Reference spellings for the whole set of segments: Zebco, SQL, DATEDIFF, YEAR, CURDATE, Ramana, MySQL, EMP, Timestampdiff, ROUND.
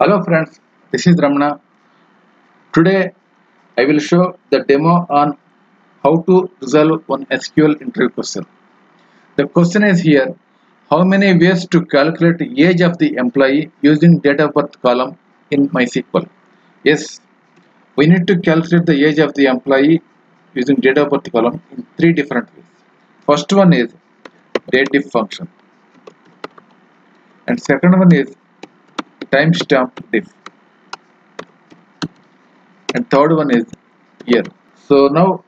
Hello friends, this is Ramana. Today I will show the demo on how to resolve one SQL interview question. The question is here, how many ways to calculate age of the employee using date of birth column in MySQL? Yes, we need to calculate the age of the employee using date of birth column in three different ways. First one is DATEDIFF function, and second one is Timestampdiff, and third one is year. So now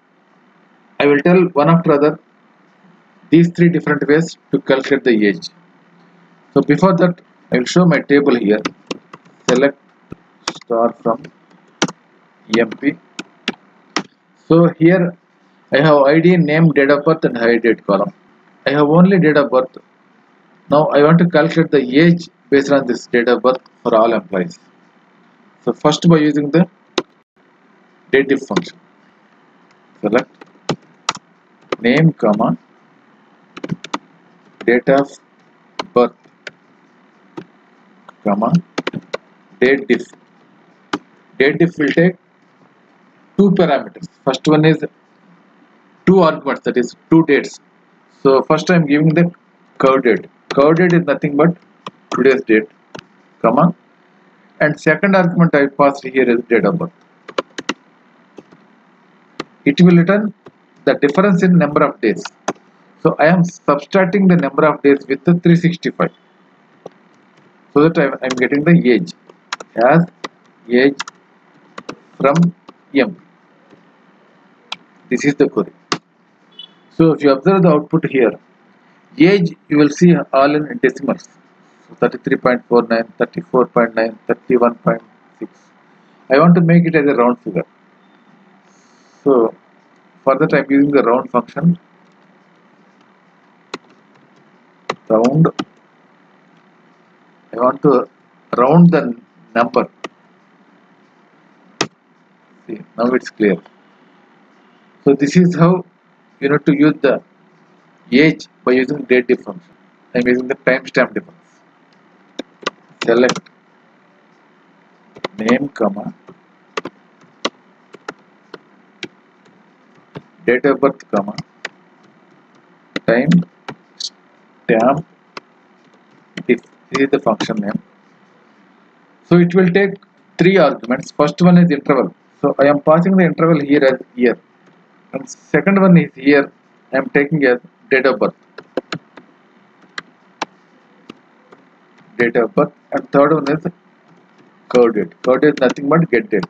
I will tell one after other these three different ways to calculate the age. So before that, I will show my table here. Select star from EMP. So here I have ID, name, date of birth, and high date column. I have only date of birth. Now I want to calculate the age based on this date of birth for all employees. So first by using the DATEDIFF function, select name, comma, date of birth, comma, DATEDIFF. DATEDIFF will take two parameters. First one is two arguments, that is two dates. So first I am giving the CURDATE. CURDATE is nothing but today's date, comma, and second argument I passed here is date of birth. It will return the difference in number of days. So I am subtracting the number of days with the 365, so that I am getting the age as age from EMP. This is the query. So if you observe the output here, age you will see all in decimals. So 33.49, 34.9, 31.6. I want to make it as a round figure. So for that I am using the round function. Round. I want to round the number. See, now it's clear. So this is how you need to use the age by using DATEDIFF function. I am using the timestamp difference. Select name, comma, date of birth, comma, time stamp diff. This is the function name. So it will take three arguments. First one is interval. So I am passing the interval here as year, and second one is here I am taking as date of birth. Date of birth, and third one is CURDATE. CURDATE is nothing but get date.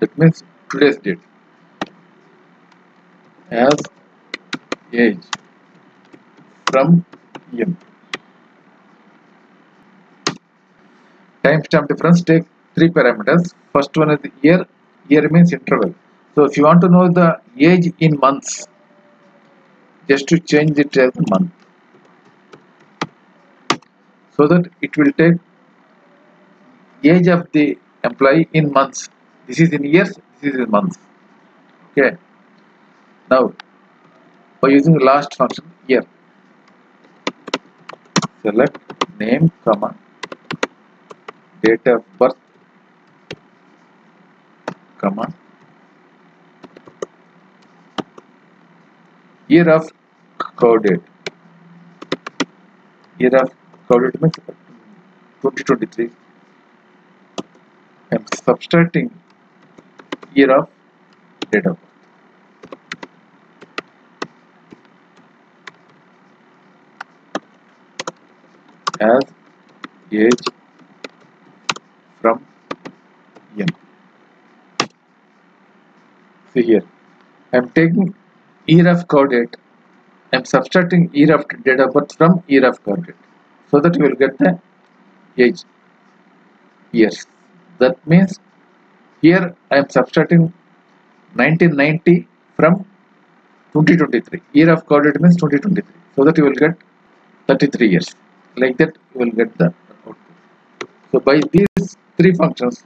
That means today's date as age from EMP. Timestamp difference take three parameters. First one is year. Year means interval. So if you want to know the age in months, just to change it as month, so that it will take age of the employee in months. This is in years, this is in months. Okay. Now by using the last function year, select name, comma, date of birth, comma, year of CURDATE. Year of CURDATE means 2023. I am subtracting year of date of birth as age from EMP. See here, I am taking year of CURDATE. I am subtracting year of date of birth from year of CURDATE, so that you will get the age years. That means here I am subtracting 1990 from 2023. Year of CURDATE means 2023, so that you will get 33 years. Like that you will get the output. So by these three functions,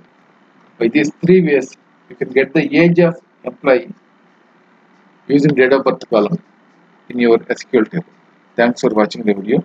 by these three ways, you can get the age of employee using date of birth column in your SQL table. Thanks for watching the video.